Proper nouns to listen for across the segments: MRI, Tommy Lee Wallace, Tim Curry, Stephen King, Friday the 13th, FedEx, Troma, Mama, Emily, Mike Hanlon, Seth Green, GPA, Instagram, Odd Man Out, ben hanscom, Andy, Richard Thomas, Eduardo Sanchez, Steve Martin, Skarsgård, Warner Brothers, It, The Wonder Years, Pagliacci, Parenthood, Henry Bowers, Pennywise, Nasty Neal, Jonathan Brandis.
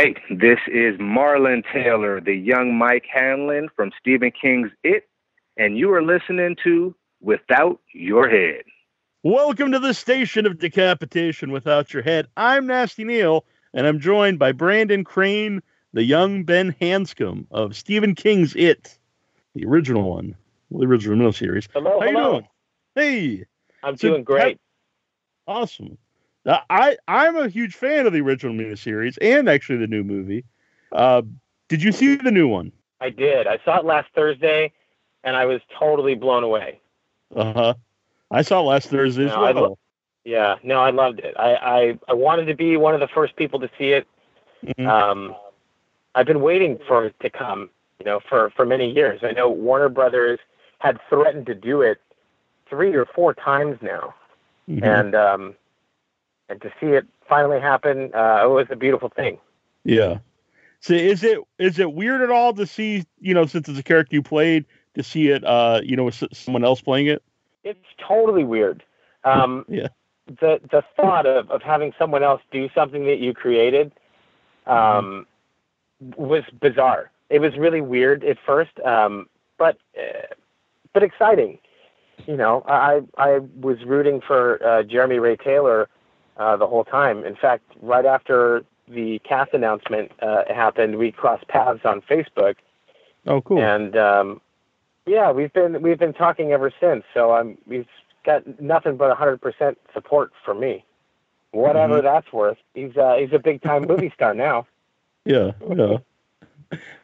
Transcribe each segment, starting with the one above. Hey, this is Marlon Taylor, the young Mike Hanlon from Stephen King's It, and you are listening to Without Your Head. Welcome to the station of decapitation, Without Your Head. I'm Nasty Neal, and I'm joined by Brandon Crane, the young Ben Hanscom of Stephen King's It, the original one, well, the original series. Hello, How you doing? Hey. I'm doing great. Awesome. I'm a huge fan of the original miniseries and actually the new movie. Did you see the new one? I did. I saw it last Thursday, and I was totally blown away. Uh-huh. I saw it last Thursday as well. I loved it. I wanted to be one of the first people to see it. Mm-hmm. I've been waiting for it to come, for many years. I know Warner Brothers had threatened to do it 3 or 4 times now. Mm-hmm. And to see it finally happen, it was a beautiful thing. Yeah. So is it weird at all to see, since it's a character you played, to see it, with someone else playing it? It's totally weird. Yeah. The thought of having someone else do something that you created was bizarre. It was really weird at first, but exciting. I was rooting for Jeremy Ray Taylor the whole time. In fact, right after the cast announcement happened, we crossed paths on Facebook. Oh, cool! And we've been talking ever since. So he's got nothing but 100% support from me, whatever that's worth. He's a big time movie star now. Yeah.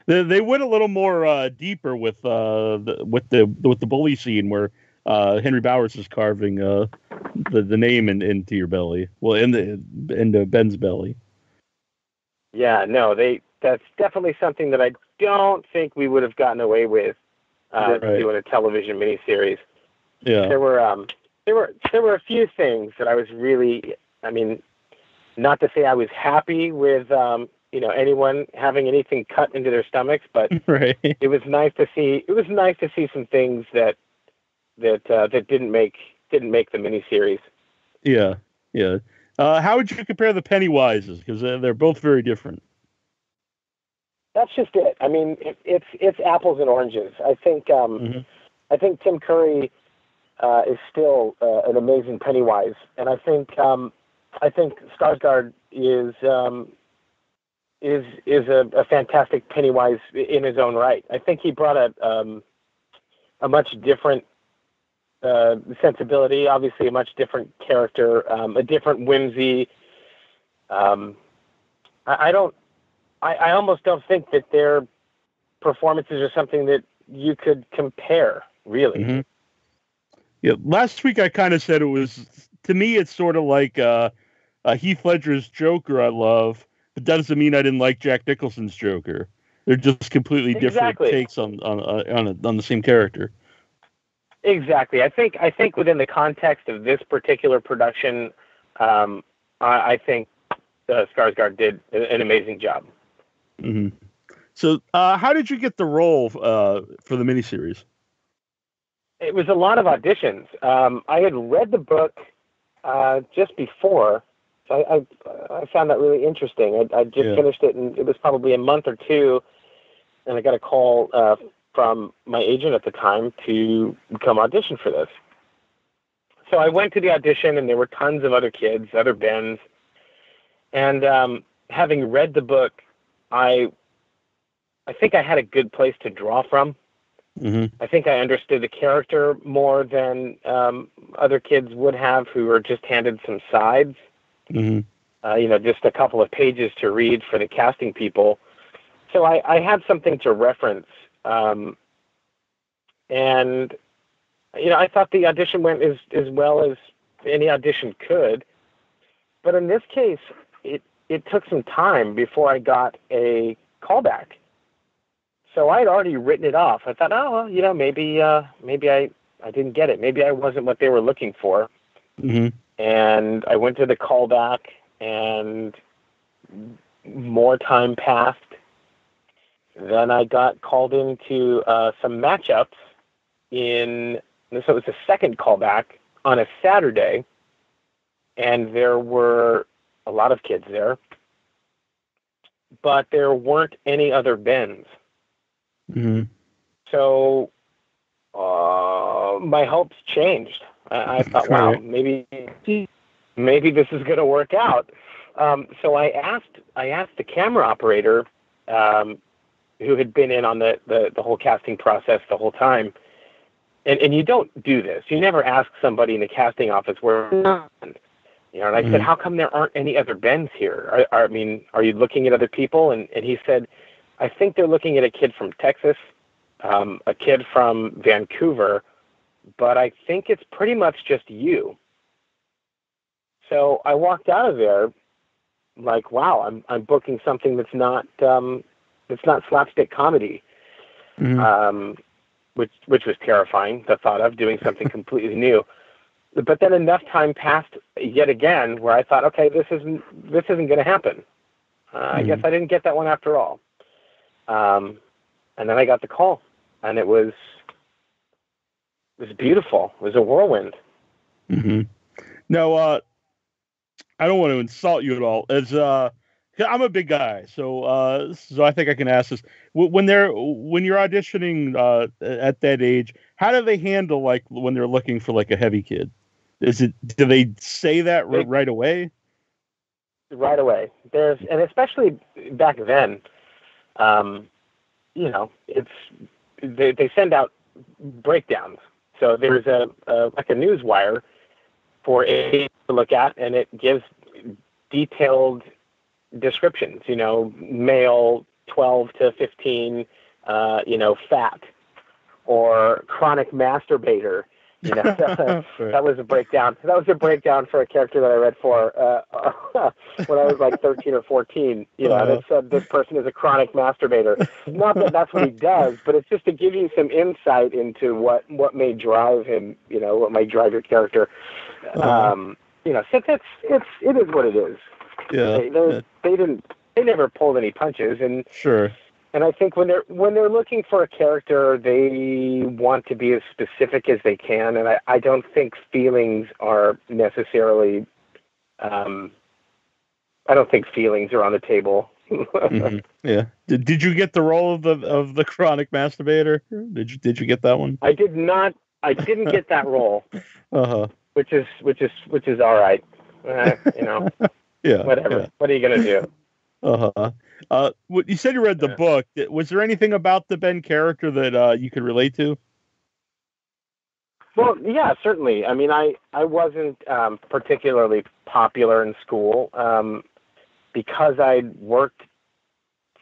They went a little more deeper with the bully scene where Henry Bowers is carving the name into your belly. Well, into Ben's belly. Yeah, no, that's definitely something that I don't think we would have gotten away with doing a television miniseries. Yeah, there were a few things that I was really, not to say I was happy with anyone having anything cut into their stomachs, but It was nice to see. It was nice to see some things that didn't make the miniseries. Yeah. How would you compare the Pennywises? Because they're both very different. That's just it. It's apples and oranges. I think Tim Curry is still an amazing Pennywise, and I think Skarsgård is a fantastic Pennywise in his own right. I think he brought a much different sensibility, obviously a much different character, a different whimsy. I almost don't think that their performances are something that you could compare, really. Mm-hmm. Yeah. Last week I kind of said it's sort of like Heath Ledger's Joker I love, but that doesn't mean I didn't like Jack Nicholson's Joker. They're just completely different takes on the same character. Exactly. I think within the context of this particular production, I think Skarsgård did an amazing job. Mm-hmm. So how did you get the role for the miniseries? It was a lot of auditions. I had read the book just before, so I found that really interesting. I just finished it, and it was probably a month or two, and I got a call from my agent at the time to come audition for this. So I went to the audition, and there were tons of other kids, other Bens. And having read the book, I think I had a good place to draw from. Mm-hmm. I think I understood the character more than other kids would have who were just handed some sides, just a couple of pages to read for the casting people. So I had something to reference. I thought the audition went as well as any audition could, but in this case, it took some time before I got a callback. So I had already written it off. I thought, maybe I didn't get it. Maybe I wasn't what they were looking for. Mm-hmm. And I went to the callback, and more time passed. Then I got called into some matchups so it was the second callback on a Saturday, and there were a lot of kids there. but there weren't any other Bens. Mm-hmm. So my hopes changed. I thought, wow, maybe this is going to work out. So I asked the camera operator, who had been in on the whole casting process the whole time. And you don't do this. You never ask somebody in the casting office where, you know, and I said, how come there aren't any other Bens here? Are you looking at other people? And he said, I think they're looking at a kid from Texas, a kid from Vancouver, but I think it's pretty much just you. So I walked out of there like, wow, I'm booking something that's not slapstick comedy. Mm-hmm. Which was terrifying, the thought of doing something completely new. But then enough time passed yet again where I thought, okay, this isn't going to happen. I guess I didn't get that one after all. And then I got the call, and it was beautiful. It was a whirlwind. Mm-hmm. Now, I don't want to insult you at all. I'm a big guy, so I think I can ask this. When you're auditioning at that age, how do they handle like when they're looking for like a heavy kid? Do they say that right away? Right away, and especially back then, they send out breakdowns. So there's a like a news wire for a to look at, and it gives detailed descriptions, male 12 to 15, fat or chronic masturbator, that was a breakdown. That was a breakdown for a character that I read for when I was like 13 or 14, that said this person is a chronic masturbator. Not that that's what he does, but it's just to give you some insight into what may drive him, what might drive your character. It is what it is. Yeah, they never pulled any punches, and sure. And I think when they're looking for a character, they want to be as specific as they can, and I don't think feelings are necessarily. I don't think feelings are on the table. Mm-hmm. Yeah. Did you get the role of the chronic masturbator? Did you get that one? I did not. I didn't get that role. Which is all right. Yeah. Whatever. Yeah. What are you gonna do? You said you read the book. Was there anything about the Ben character that you could relate to? Well, yeah, certainly. I wasn't particularly popular in school because I worked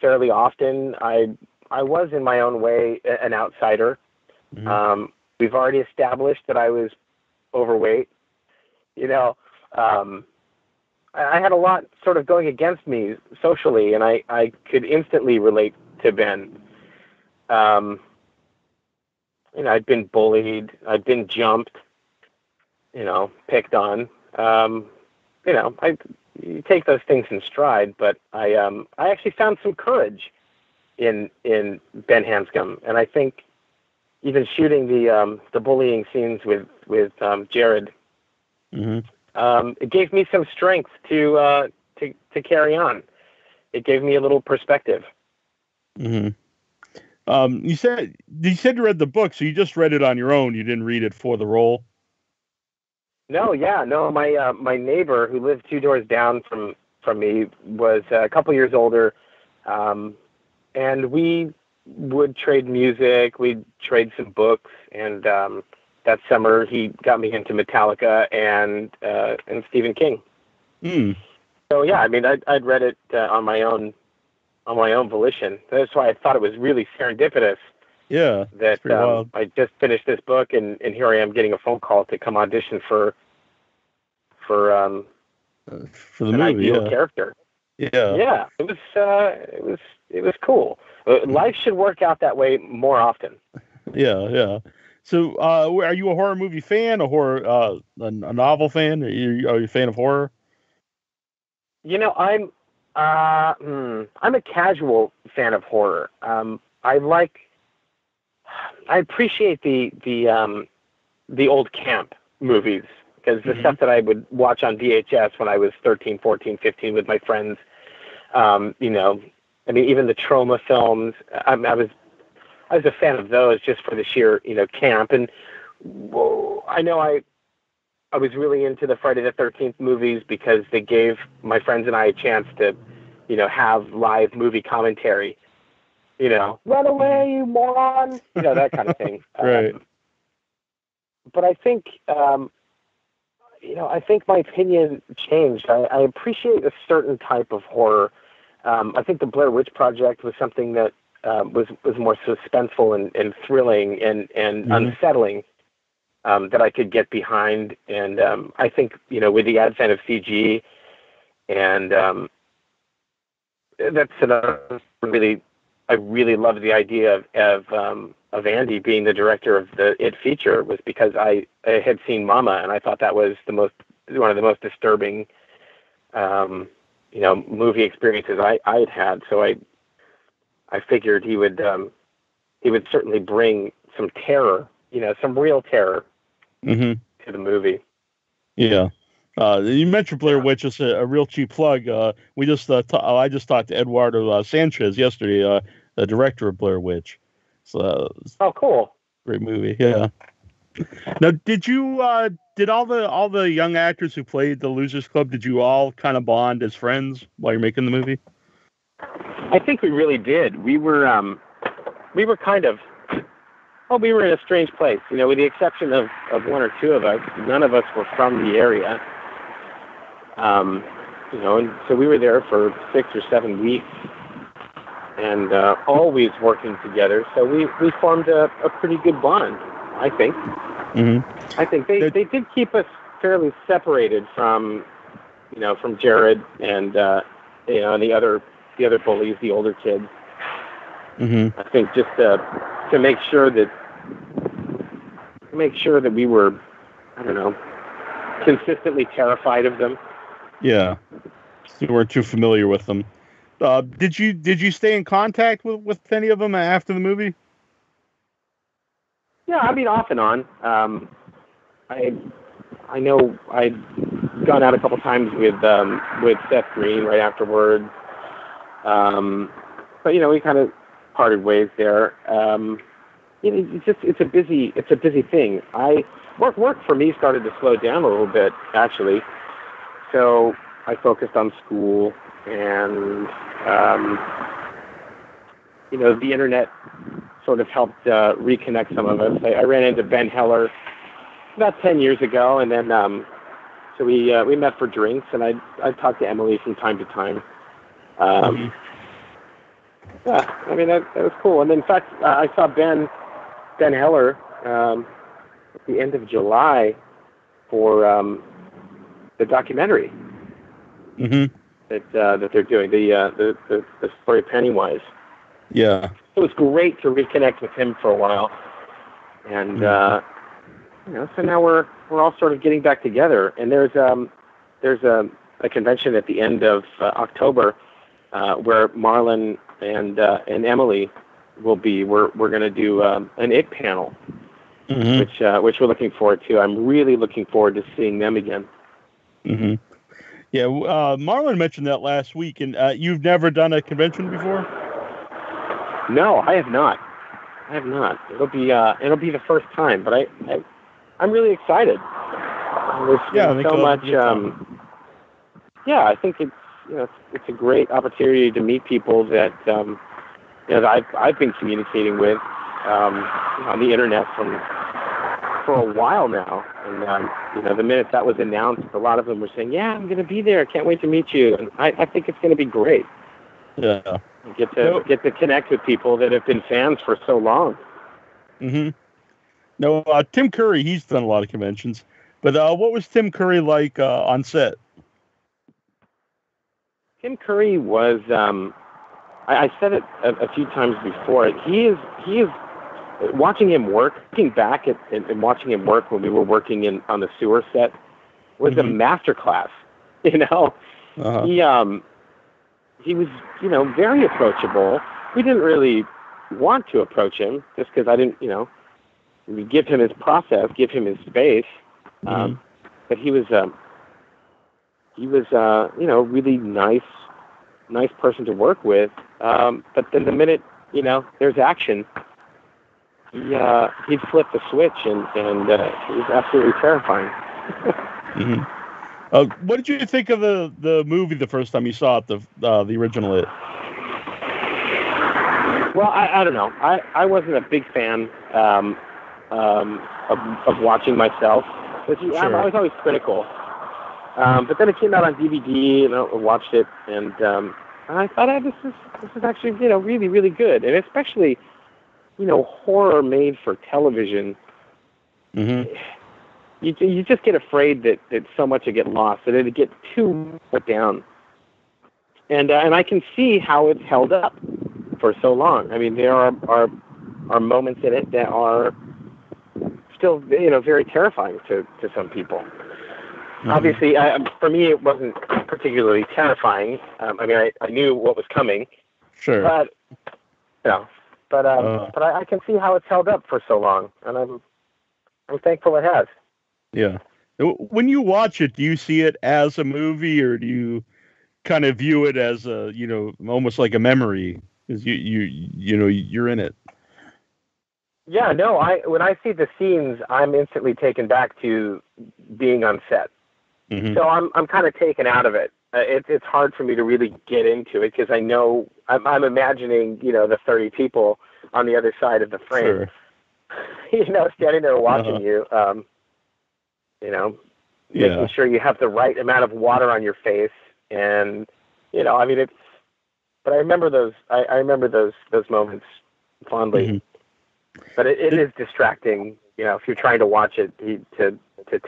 fairly often. I was in my own way an outsider. Mm-hmm. We've already established that I was overweight. I had a lot sort of going against me socially, and I could instantly relate to Ben. I'd been bullied, I'd been jumped, picked on. You take those things in stride, but I actually found some courage in Ben Hanscom, and I think even shooting the bullying scenes with Jared. Mm-hmm. It gave me some strength to carry on. It gave me a little perspective. Mm-hmm. You said you read the book, so you just read it on your own. You didn't read it for the role. No. My neighbor who lived two doors down from me was a couple years older, and we would trade music. We'd trade some books, and that summer, he got me into Metallica and Stephen King. Mm. So yeah, I'd read it on my own volition. That's why I thought it was really serendipitous. Yeah, that I just finished this book, and here I am getting a phone call to come audition for the movie, ideal character. Yeah. It was cool. Life should work out that way more often. Yeah. So, are you a horror movie fan, a novel fan? Are you a fan of horror? I'm a casual fan of horror. I appreciate the old camp movies, because the stuff that I would watch on VHS when I was 13, 14, 15 with my friends, I mean, even the Troma films, I was a fan of those just for the sheer, camp. And I know I was really into the Friday the 13th movies because they gave my friends and I a chance to, have live movie commentary. Run away, you moron! That kind of thing. Right. But I think, I think my opinion changed. I appreciate a certain type of horror. I think the Blair Witch Project was something that was more suspenseful and thrilling and mm-hmm. unsettling that I could get behind. And I think, with the advent of CG, and that's another I really love the idea of Andy being the director of the It feature, was because I had seen Mama, and I thought that was one of the most disturbing movie experiences I had had. So I figured he would certainly bring some terror, some real terror mm-hmm. to the movie. Yeah. You mentioned Blair Witch, is a real cheap plug. I just talked to Eduardo Sanchez yesterday, the director of Blair Witch. So, oh, cool! Great movie, yeah. Now, did you did all the young actors who played the Losers Club? Did you all kind of bond as friends while you're making the movie? I think we really did. We were kind of, we were in a strange place. With the exception of one or two of us, none of us were from the area. And so we were there for 6 or 7 weeks, and always working together. So we formed a pretty good bond, I think. Mm-hmm. I think they did keep us fairly separated from Jared and and the other bullies, the older kids. Mm-hmm. I think just to make sure that we were, consistently terrified of them. Yeah, you weren't too familiar with them. Did you stay in contact with any of them after the movie? Yeah, off and on. I know I'd gone out a couple times with Seth Green right afterwards. But we kind of parted ways there. It's a busy thing. Work for me started to slow down a little bit, actually. So I focused on school, and the internet sort of helped reconnect some of us. I ran into Ben Heller about 10 years ago, and then so we met for drinks, and I talked to Emily from time to time. That was cool. And in fact, I saw Ben Heller at the end of July for the documentary mm-hmm. that they're doing, the story of Pennywise. Yeah. It was great to reconnect with him for a while. And, so now we're all sort of getting back together. And there's a convention at the end of October where Marlon and Emily will be. We're going to do an It panel, mm-hmm. which we're looking forward to. I'm really looking forward to seeing them again. Mm-hmm. Yeah, Marlon mentioned that last week, and you've never done a convention before? No, I have not. It'll be the first time, but I'm really excited. There's so much. I think it's a great opportunity to meet people that that I've been communicating with on the internet for a while now, and the minute that was announced, a lot of them were saying, "Yeah, I'm going to be there. Can't wait to meet you." And I think it's going to be great. Yeah, get to connect with people that have been fans for so long. Mm-hmm. No, Tim Curry, he's done a lot of conventions, but what was Tim Curry like on set? Tim Curry was, I said it a few times before. He is. Looking back at watching him work when we were working on the sewer set was mm-hmm. a masterclass. Uh-huh. He was, very approachable. We didn't really want to approach him just because I didn't, we give him his process, give him his space. Mm-hmm. But he was really nice, nice person to work with. But then the minute, you know, there's action, he'd flip the switch, and it was absolutely terrifying. Mm-hmm. What did you think of the movie the first time you saw it, the original It? Well, I don't know. I wasn't a big fan of watching myself. But sure. I was always critical. But then it came out on DVD, and I watched it, and I thought, this is actually, you know, really, really good. And especially, you know, horror made for television. Mm-hmm. You just get afraid that so much would get lost, that it would get too put down. And I can see how it's held up for so long. I mean, there are moments in it that are still, you know, very terrifying to some people. Mm-hmm. Obviously, for me, it wasn't particularly terrifying. I mean, I knew what was coming. Sure. But, you know, but I can see how it's held up for so long, and I'm thankful it has. Yeah. When you watch it, do you see it as a movie, or do you kind of view it as a, you know, almost like a memory, because you know, you're in it? Yeah, no, when I see the scenes, I'm instantly taken back to being on set. Mm-hmm. So I'm kind of taken out of it. It's hard for me to really get into it, because I know I'm imagining, you know, the 30 people on the other side of the frame, sure, you know, standing there watching you. You know, making sure you have the right amount of water on your face. And, you know, I mean, it's, but I remember those moments fondly, mm-hmm, but it is distracting, you know, if you're trying to watch it to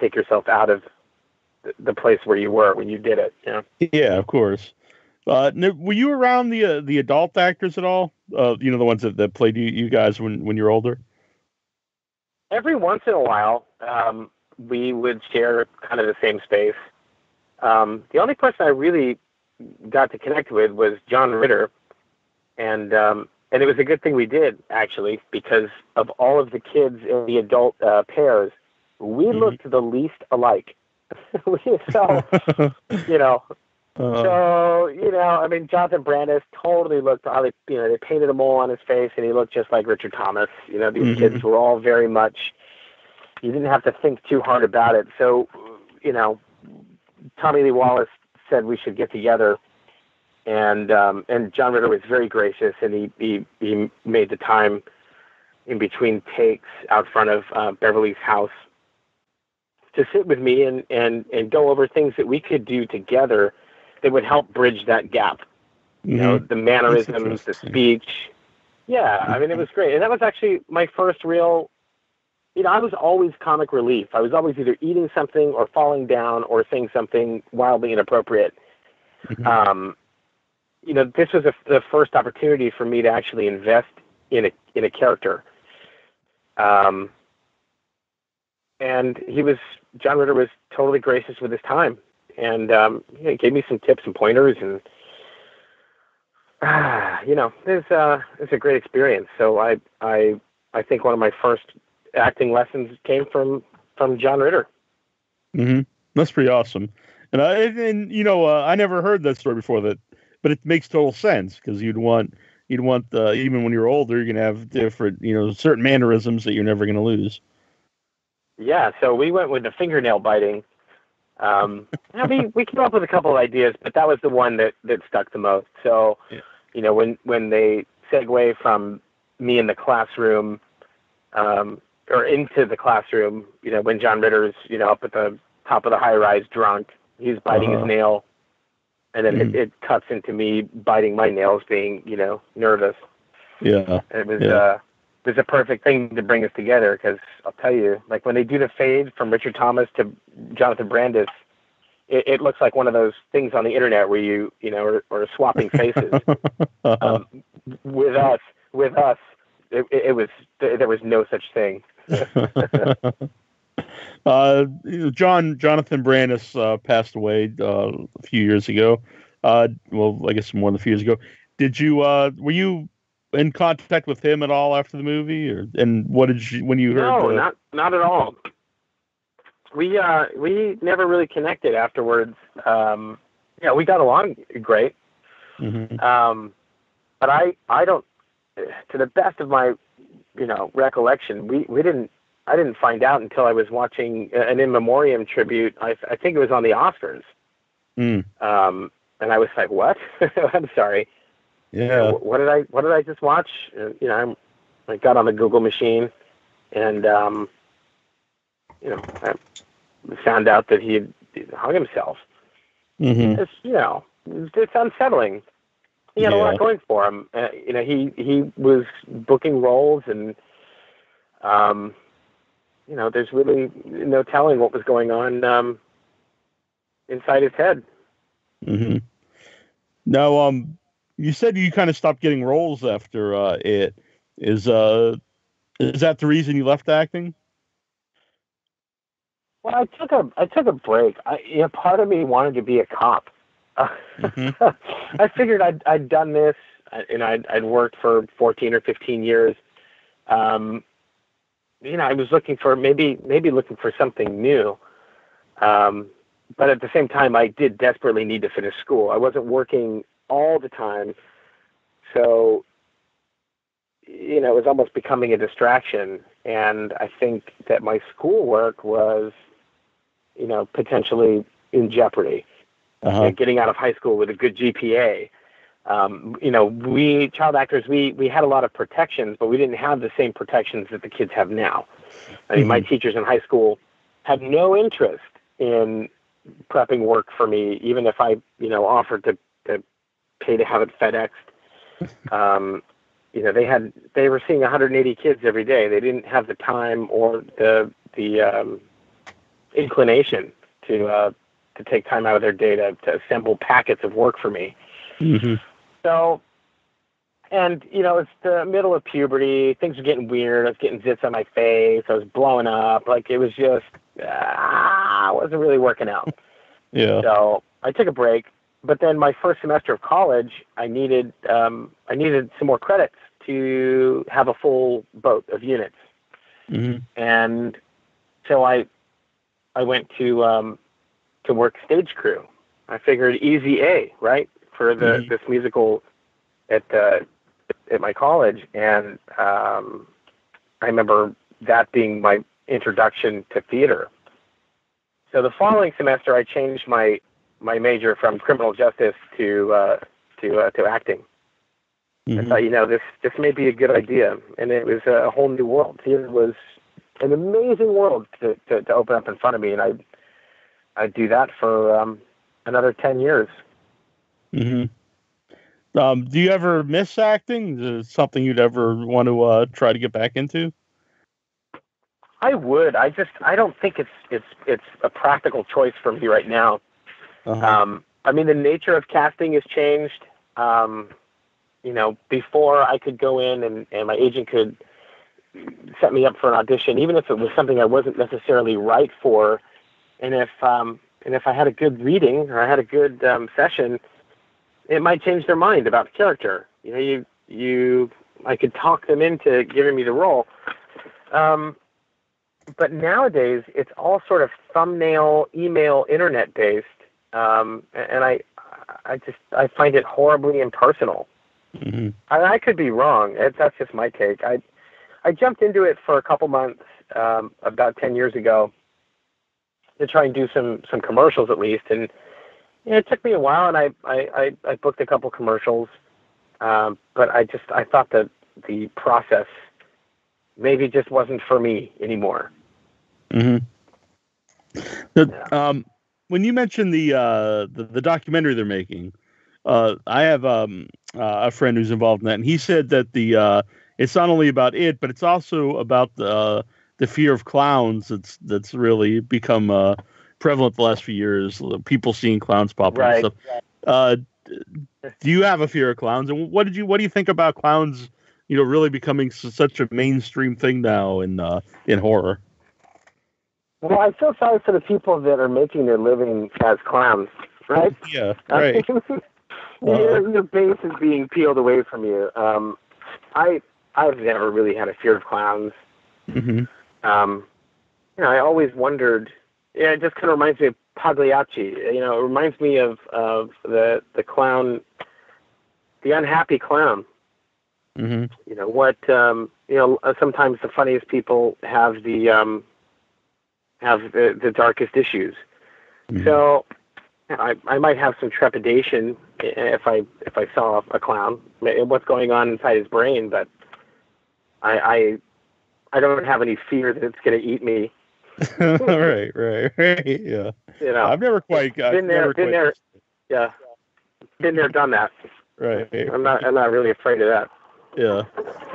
take yourself out of the place where you were when you did it. You know? Yeah, of course. Were you around the adult actors at all? You know, the ones that played you guys when you were older? Every once in a while, we would share kind of the same space. The only person I really got to connect with was John Ritter. And it was a good thing we did, actually, because of all of the kids in the adult pairs, we mm-hmm looked the least alike. So, you know, I mean, Jonathan Brandis totally looked, you know, they painted a mole on his face and he looked just like Richard Thomas. You know, these mm-hmm kids were all very much, you didn't have to think too hard about it. So, you know, Tommy Lee Wallace said we should get together, and John Ritter was very gracious, and he made the time in between takes out front of Beverly's house to sit with me and go over things that we could do together that would help bridge that gap. Mm-hmm. You know, the mannerisms, the speech. Yeah, I mean, it was great. And that was actually my first real... You know, I was always comic relief. I was always either eating something or falling down or saying something wildly inappropriate. Mm-hmm. You know, this was the first opportunity for me to actually invest in a character. And John Ritter was totally gracious with his time, and you know, he gave me some tips and pointers, and you know, it's a great experience. So I think one of my first acting lessons came from John Ritter. Mm-hmm. That's pretty awesome. And you know, I never heard that story before, but it makes total sense, because you'd want even when you're older, you're going to have different, you know, certain mannerisms that you're never going to lose. Yeah. So we went with the fingernail biting. I mean, we came up with a couple of ideas, but that was the one that stuck the most. So, you know, when they segue from me in the classroom, or into the classroom, you know, when John Ritter's, you know, up at the top of the high-rise drunk, he's biting his nail, and then it cuts into me biting my nails, being, you know, nervous. Yeah. It was a perfect thing to bring us together, because I'll tell you, like, when they do the fade from Richard Thomas to Jonathan Brandis, it looks like one of those things on the internet where you know, are swapping faces. With us. It was, there was no such thing. Jonathan Brandis passed away a few years ago. Well, I guess more than a few years ago. Did you were you in contact with him at all after the movie, and what did you when you heard? No, not at all. We never really connected afterwards. Yeah, we got along great. Mm-hmm. But I don't, to the best of my, recollection, I didn't find out until I was watching an in memoriam tribute. I think it was on the Oscars. Mm. And I was like, what? I'm sorry. Yeah. What did I just watch? I got on the Google machine and, I found out that he had hung himself. Mm-hmm. It's unsettling. He had a lot going for him. He was booking roles and, there's really no telling what was going on inside his head. Mm-hmm. Now, you said you kind of stopped getting roles after It. Is that the reason you left acting? Well, I took a break. Part of me wanted to be a cop. Mm-hmm. I figured I'd done this, I'd worked for 14 or 15 years. I was looking for maybe looking for something new. But at the same time, I did desperately need to finish school. I wasn't working all the time. So, it was almost becoming a distraction. And I think that my schoolwork was, potentially in jeopardy. Uh-huh. Getting out of high school with a good GPA. We child actors, we had a lot of protections, but we didn't have the same protections that the kids have now. I mean, mm-hmm. My teachers in high school had no interest in prepping work for me, even if I, offered to pay to have it FedExed. They were seeing 180 kids every day. They didn't have the time or the inclination to take time out of their day to assemble packets of work for me. Mm-hmm. So, it's the middle of puberty. Things were getting weird. I was getting zits on my face. I was blowing up. Like, it was just, it wasn't really working out. Yeah. So I took a break, but then my first semester of college, I needed some more credits to have a full boat of units. Mm-hmm. And so I went to work stage crew. I figured easy A, right? For this musical at my college. And I remember that being my introduction to theater. So the following semester, I changed my major from criminal justice to acting. Mm-hmm. I thought, this may be a good idea. And it was a whole new world. Theater was an amazing world to open up in front of me. And I'd do that for another 10 years. Mm-hmm. Do you ever miss acting? Is it something you'd ever want to try to get back into? I would. I don't think it's a practical choice for me right now. Uh-huh. The nature of casting has changed. Before I could go in and my agent could set me up for an audition, even if it was something I wasn't necessarily right for. And if I had a good reading or I had a good session, it might change their mind about the character. I could talk them into giving me the role. But nowadays it's all sort of thumbnail, email, internet based. And I find it horribly impersonal. Mm-hmm. I could be wrong. That's just my take. I jumped into it for a couple months, about 10 years ago, to try and do some commercials at least. And, it took me a while, and I booked a couple commercials, but I thought that the process maybe just wasn't for me anymore. Mm-hmm. When you mentioned the documentary they're making, I have a friend who's involved in that, and he said that it's not only about it, but it's also about the fear of clowns that's really become prevalent the last few years, people seeing clowns pop up. Right. And stuff. Do you have a fear of clowns? And what do you think about clowns, really becoming such a mainstream thing now in horror? Well, I feel sorry for the people that are making their living as clowns, right? Yeah, right. Your base is being peeled away from you. I've never really had a fear of clowns. Mm-hmm. I always wondered. Yeah, it just kind of reminds me of Pagliacci. It reminds me of the clown the unhappy clown. Mm-hmm. You know what? Sometimes the funniest people have the darkest issues. Mm-hmm. So I might have some trepidation if I saw a clown and what's going on inside his brain, but I don't have any fear that it's going to eat me. right. Yeah. You know, I've never been there. Yeah. Been there, done that. Right. I'm not really afraid of that. Yeah.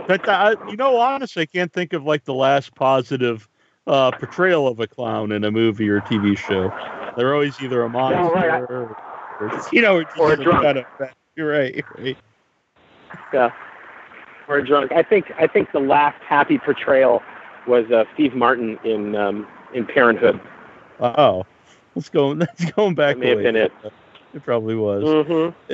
But honestly, I can't think of like the last positive portrayal of a clown in a movie or TV show. They're always either a monster or a drunk. Kind of, you're right. Yeah. Or a drunk. I think the last happy portrayal was Steve Martin in Parenthood. Oh, that's going back. That may have been it. It probably was. Mm-hmm.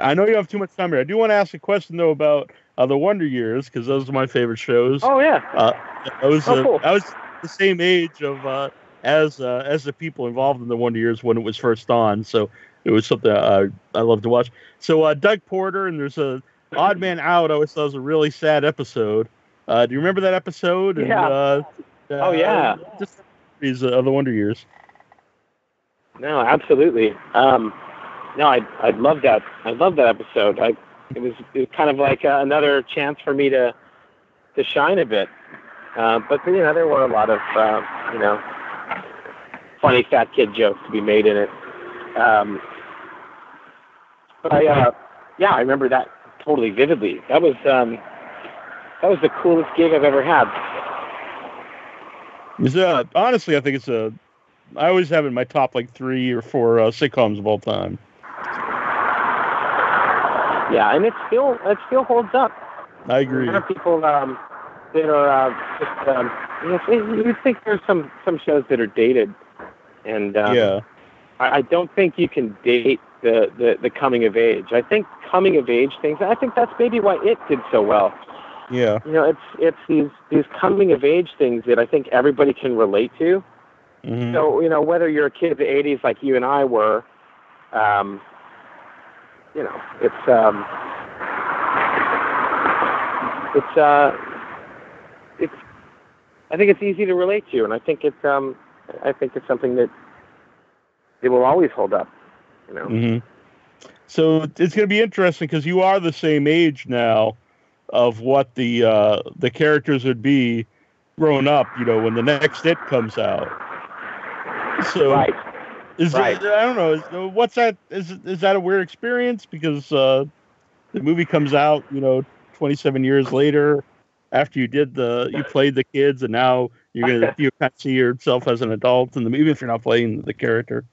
I know you have too much time here. I do want to ask a question though about The Wonder Years, because those are my favorite shows. Oh yeah. Cool. I was the same age as the people involved in The Wonder Years when it was first on, so it was something I loved to watch. So Doug Porter, and there's a Odd Man Out. I always thought it was a really sad episode. Do you remember that episode? Yeah. And just the Wonder Years. No, absolutely. I love that. I love that episode. It was kind of like another chance for me to shine a bit. But there were a lot of funny fat kid jokes to be made in it. But I remember that totally vividly. That was the coolest gig I've ever had. Honestly, I think I always have in my top like 3 or 4 sitcoms of all time. Yeah, and it still holds up. I agree. A lot of people that are you think there's some shows that are dated, and I don't think you can date the coming of age. I think coming of age things. I think that's maybe why it did so well. Yeah. It's these coming of age things that I think everybody can relate to. Mm-hmm. So, whether you're a kid of the 80s like you and I were, I think it's easy to relate to, and I think it's something that it will always hold up, Mm-hmm. So it's going to be interesting because you are the same age now of what the characters would be grown up, when the next It comes out. So, right. I don't know. What's that? Is that a weird experience? Because the movie comes out, 27 years later, after you played the kids, and now you're gonna you kind of see yourself as an adult in the movie if you're not playing the character.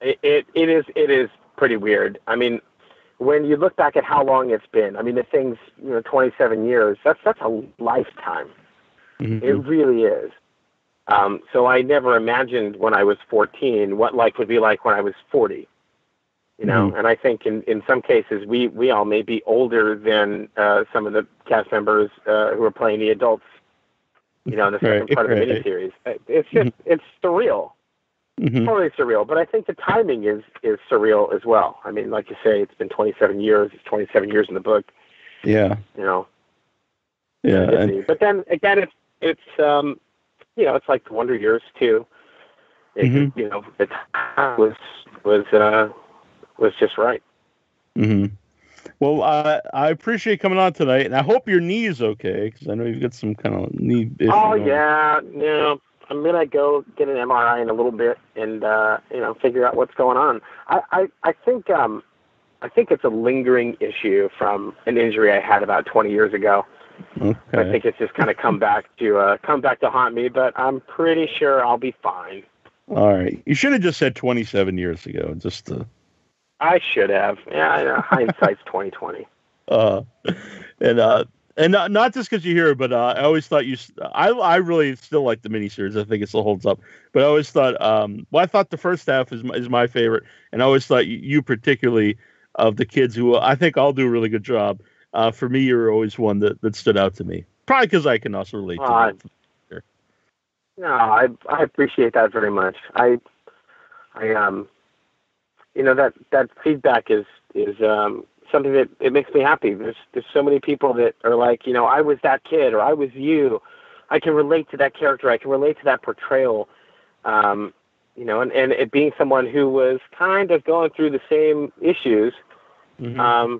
It is pretty weird. I mean, when you look back at how long it's been, I mean, the thing's 27 years. That's a lifetime. Mm-hmm. It really is. So I never imagined when I was 14 what life would be like when I was 40. Mm-hmm. And I think in some cases we all may be older than some of the cast members who are playing the adults. In the second part of the miniseries, it's just it's surreal. Mm-hmm. Totally surreal, but I think the timing is surreal as well. I mean, like you say, it's been 27 years. It's 27 years in the book. Yeah. Yeah. But then again, it's like The Wonder Years too. Mm-hmm. The time was just right. Mm-hmm. Well, I appreciate you coming on tonight, and I hope your knee's okay because I know you've got some kind of knee issue. Oh yeah, I'm gonna go get an MRI in a little bit and figure out what's going on. I think it's a lingering issue from an injury I had about 20 years ago. Okay. I think it's just kind of come back to haunt me, but I'm pretty sure I'll be fine. All right, you should have just said 27 years ago. I should have. Yeah, I know. Hindsight's 20/20. And not just because you hear it, but I always thought I really still like the miniseries. I think it still holds up. But I always thought, I thought the first half is my favorite. And I always thought you particularly of the kids who I think all do a really good job. For me, you're always one that stood out to me. Probably because I can also relate to that. No, I appreciate that very much. I that feedback is is something that it makes me happy. There's so many people that are like, you know, I was that kid, or I was you. I can relate to that character. I can relate to that portrayal. You know, and it being someone who was kind of going through the same issues, mm-hmm.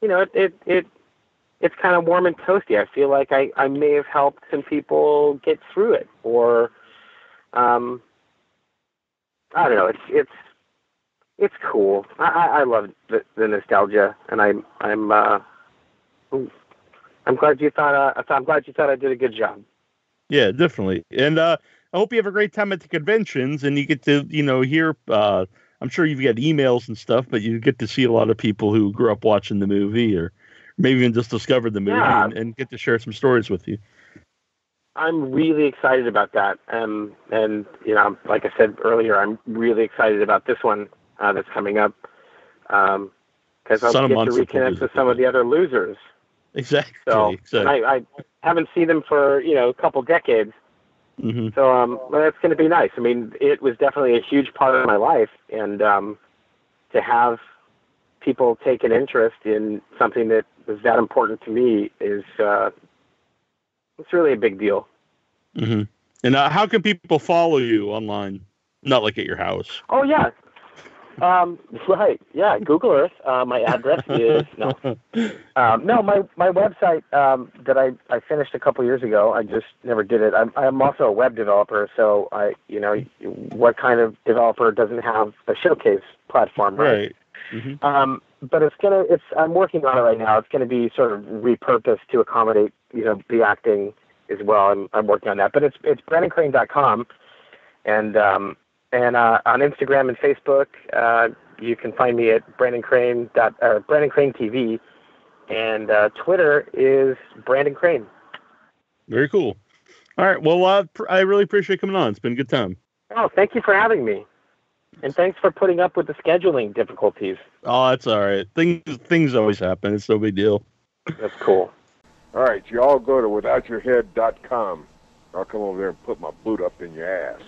You know, it's kind of warm and toasty. I feel like I may have helped some people get through it, or I don't know. It's cool. I love the nostalgia, and I'm glad you thought I did a good job. Yeah, definitely. And I hope you have a great time at the conventions, and you get to, you know, hear. I'm sure you've got emails and stuff, but you get to see a lot of people who grew up watching the movie, or maybe even just discovered the movie, yeah. and get to share some stories with you. I'm really excited about that, and you know, like I said earlier, I'm really excited about this one that's coming up, because I'll get to reconnect with some of the other losers. Exactly. So exactly. I haven't seen them for, you know, a couple decades. Mm-hmm. So that's going to be nice. I mean, it was definitely a huge part of my life, and to have people take an interest in something that was that important to me is it's really a big deal. Mm-hmm. And how can people follow you online? Not like at your house. Oh yeah. Right. Yeah. Google Earth. My address is no. No. My website that I finished a couple years ago. I just never did it. I'm also a web developer, so I, you know, what kind of developer doesn't have a showcase platform, right? Mm-hmm. But I'm working on it right now. It's gonna be sort of repurposed to accommodate, you know, the acting as well. I'm working on that. But it's BrandonCrane.com, and on Instagram and Facebook, you can find me at Brandon Crane TV, and Twitter is Brandon Crane. Very cool. All right. Well, I really appreciate coming on. It's been a good time. Oh, thank you for having me, and thanks for putting up with the scheduling difficulties. Oh, that's all right. Things always happen. It's no big deal. That's cool. All right, y'all go to withoutyourhead.com. I'll come over there and put my boot up in your ass.